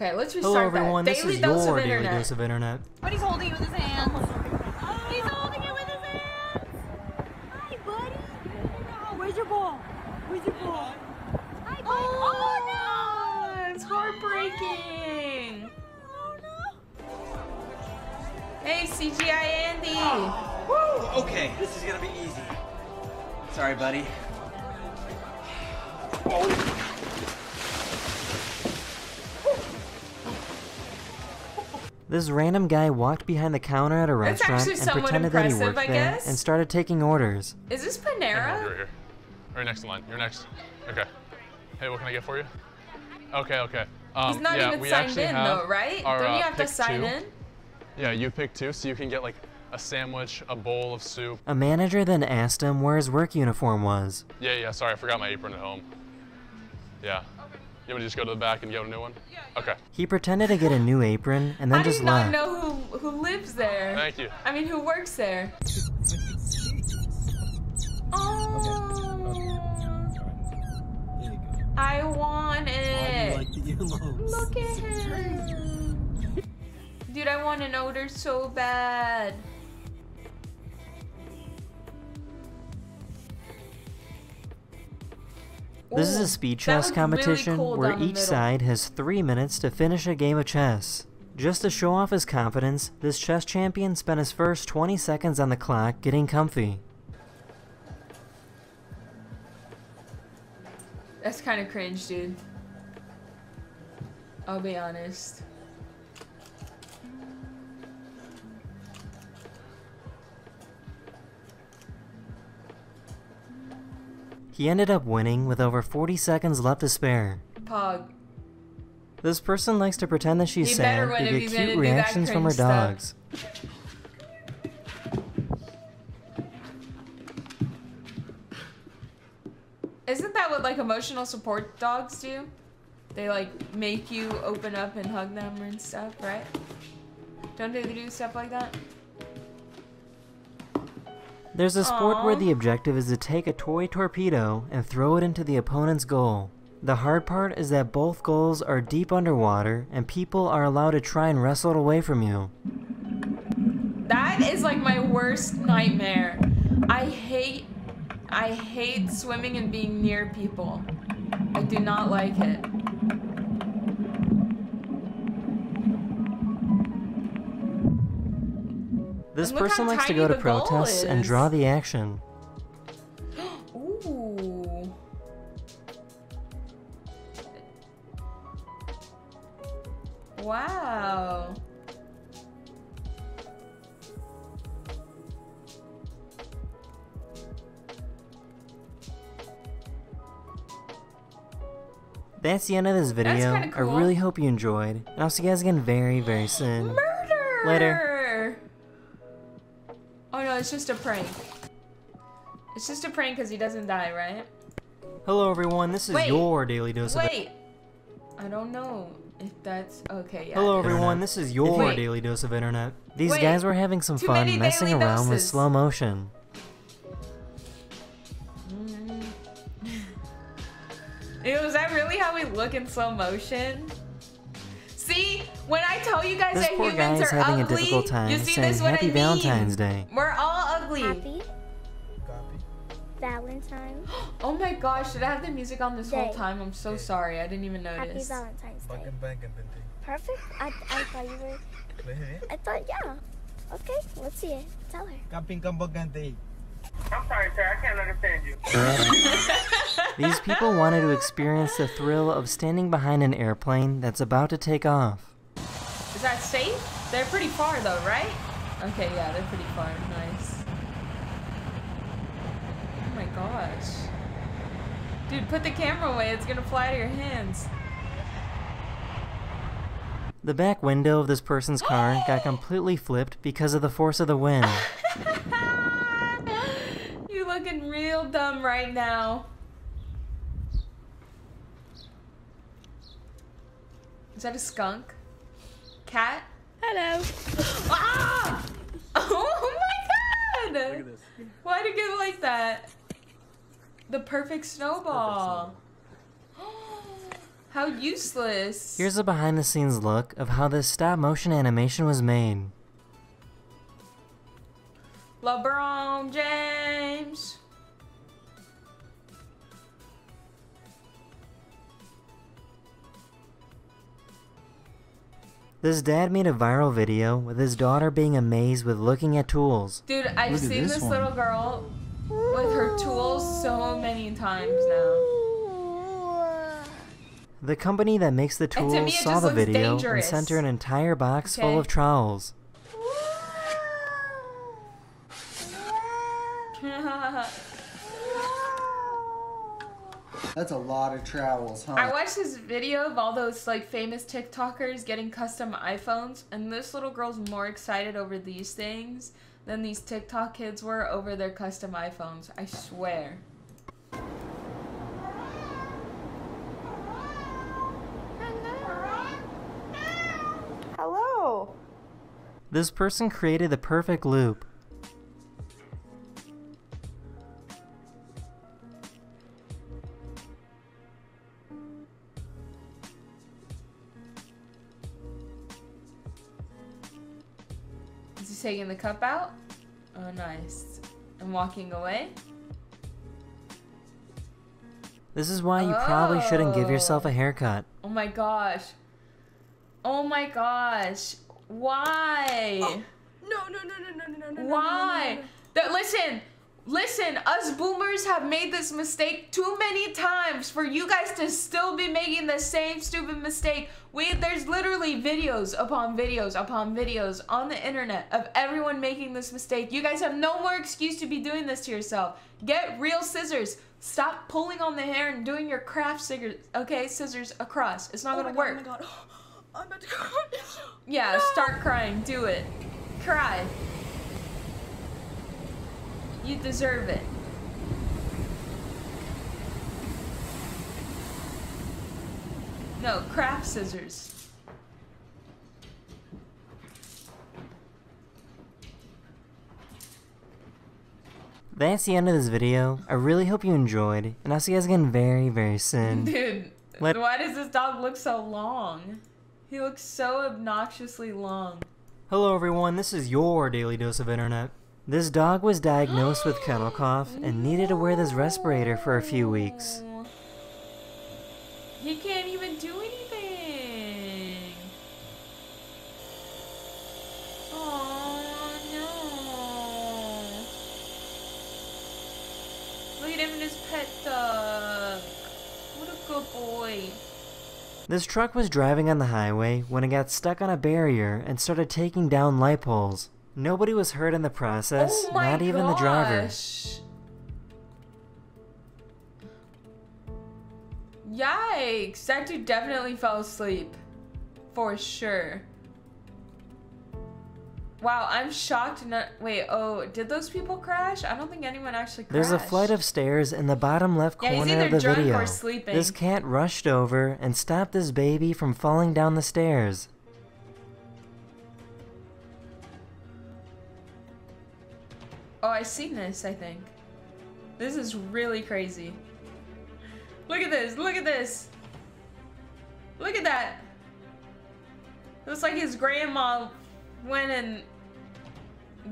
Okay, let's restart. Hello, everyone. That. This is your Daily Dose of Internet. But he's holding it with his hands. Oh. He's holding it with his hands. Hi, buddy. Oh, no. Where's your ball? Where's your ball? Hi, buddy. Oh, no. It's heartbreaking. Oh, no. Hey, CGI Andy. Oh. Woo. Okay, this is going to be easy. Sorry, buddy. Oh. This random guy walked behind the counter at a restaurant and pretended that he worked there and started taking orders. Is this Panera? You're here. Right next in line. You're next. Okay. Hey, what can I get for you? Okay, okay. He's not even signed in though, right? Don't you have to sign in? Yeah, you pick two, so you can get like a sandwich, a bowl of soup. A manager then asked him where his work uniform was. Yeah, yeah, sorry, I forgot my apron at home. Yeah. You want me to just go to the back and get a new one? Yeah. Okay. He pretended to get a new apron and then just left. I do not know who lives there. Thank you. I mean, who works there. Oh. I want it. Look at him. Dude, I want an odor so bad. This is a speed chess competition where each side has 3 minutes to finish a game of chess. Just to show off his confidence, this chess champion spent his first 20 seconds on the clock getting comfy. That's kind of cringe, dude. I'll be honest. He ended up winning with over 40 seconds left to spare. Pog. This person likes to pretend that she's sad to get cute reactions from her dogs. Isn't that what like emotional support dogs do? They like make you open up and hug them and stuff, right? Don't they do stuff like that? There's a sport where the objective is to take a toy torpedo and throw it into the opponent's goal. The hard part is that both goals are deep underwater and people are allowed to try and wrestle it away from you. That is like my worst nightmare. I hate swimming and being near people. I do not like it. This person likes to go to protests and draw the action. Ooh. Wow. That's the end of this video. Cool. I really hope you enjoyed, and I'll see you guys again very, very soon. Murder! Later. Oh no, it's just a prank. It's just a prank because he doesn't die, right? Hello everyone, this is your Daily Dose of Internet. Wait! I don't know if that's... Okay, yeah. Hello everyone, this is your Daily Dose of Internet. These guys were having some fun messing around with slow motion. Ew, is that really how we look in slow motion? See? When I tell you guys that humans are ugly, you see this what I mean. Valentine's Day. We're all ugly. Happy Valentine's. Oh my gosh, should I have the music on this whole time? I'm so sorry, I didn't even notice. Happy Valentine's Day. Perfect? I thought you were... I thought, yeah. Okay, let's see it. Tell her. I'm sorry, sir, I can't understand you. These people wanted to experience the thrill of standing behind an airplane that's about to take off. Is that safe? They're pretty far though, right? Okay, yeah, they're pretty far. Nice. Oh my gosh. Dude, put the camera away. It's gonna fly to your hands. The back window of this person's car got completely flipped because of the force of the wind. You're looking real dumb right now. Is that a skunk? Cat? Hello. Ah! Oh my god! Look at this. Why did it get like that? The perfect snowball. Perfect snowball. How useless. Here's a behind-the-scenes look of how this stop-motion animation was made. LeBron James. This dad made a viral video with his daughter being amazed with looking at tools. Dude, I've seen this little girl with her tools so many times now. The company that makes the tools saw the video and sent her an entire box full of trowels. That's a lot of trowels, huh? I watched this video of all those like famous TikTokers getting custom iPhones, and this little girl's more excited over these things than these TikTok kids were over their custom iPhones. I swear. This person created the perfect loop. Is he taking the cup out? Oh, nice. And walking away? This is why you probably shouldn't give yourself a haircut. Oh my gosh. Oh my gosh. Why? Oh. No. Why? No. Listen, us boomers have made this mistake too many times for you guys to still be making the same stupid mistake. There's literally videos upon videos on the internet of everyone making this mistake. You guys have no more excuse to be doing this to yourself. Get real scissors. Stop pulling on the hair and doing your craft scissors, okay? Scissors across. It's not gonna work. Oh my God. I'm about to cry. Yeah, no. Start crying. Do it. Cry. You deserve it. No, craft scissors. That's the end of this video. I really hope you enjoyed, and I'll see you guys again very, very soon. Dude, why does this dog look so long? He looks so obnoxiously long. Hello everyone, this is your Daily Dose of Internet. This dog was diagnosed with kennel cough and needed to wear this respirator for a few weeks. He can't even do anything. Oh no. Look at him and his pet dog. What a good boy. This truck was driving on the highway when it got stuck on a barrier and started taking down light poles. Nobody was hurt in the process, not even the driver. Yikes, that dude definitely fell asleep. For sure. Wow, I'm shocked. Wait, did those people crash? I don't think anyone actually crashed. There's a flight of stairs in the bottom left corner of the video. He's either drunk or sleeping. This cat rushed over and stopped this baby from falling down the stairs. Oh, I've seen this, I think. This is really crazy. Look at this, look at this. Look at that. Looks like his grandma went and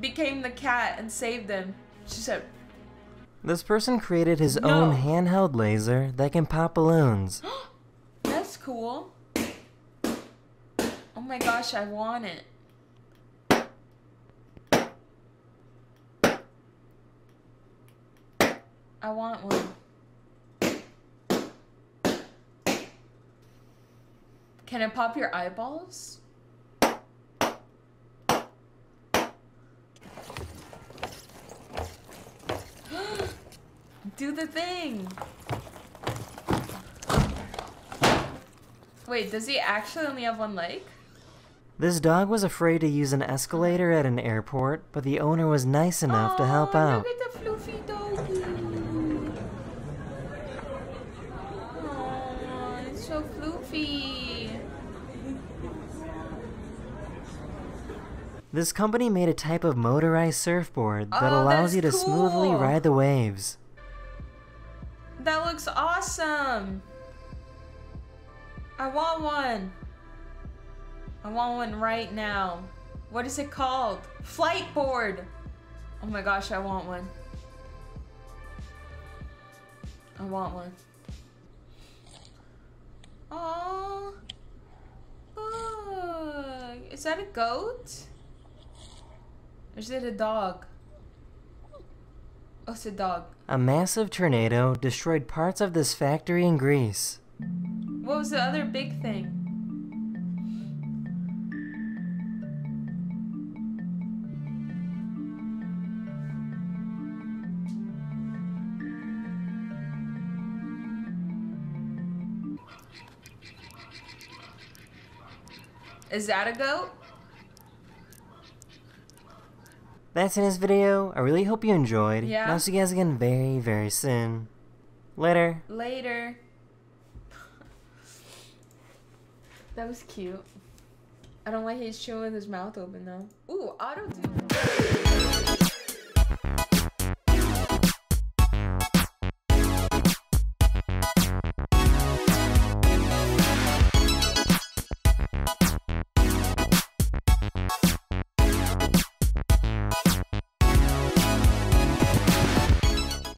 became the cat and saved them. She said, this person created his own handheld laser that can pop balloons. That's cool. Oh my gosh, I want it. I want one. Can it pop your eyeballs? Do the thing! Wait, does he actually only have one leg? This dog was afraid to use an escalator at an airport, but the owner was nice enough to help out. Look at the fluffy doggy! Oh, it's so floofy! This company made a type of motorized surfboard that allows you to smoothly ride the waves. That looks awesome. I want one. I want one right now. What is it called? Flightboard. Oh my gosh, I want one. I want one. Oh, look. Is that a goat? Or is it a dog? Oh, it's a dog. A massive tornado destroyed parts of this factory in Greece. What was the other big thing? Is that a goat? That's in this video. I really hope you enjoyed. Yeah. And I'll see you guys again very, very soon. Later. Later. That was cute. I don't like he's chewing with his mouth open though. Ooh, auto-tune.